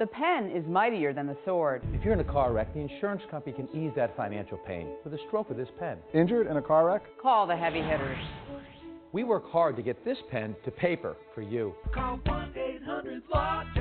The pen is mightier than the sword. If you're in a car wreck, the insurance company can ease that financial pain with a stroke of this pen. Injured in a car wreck? Call the heavy hitters. We work hard to get this pen to paper for you. Call 1-800-LAW.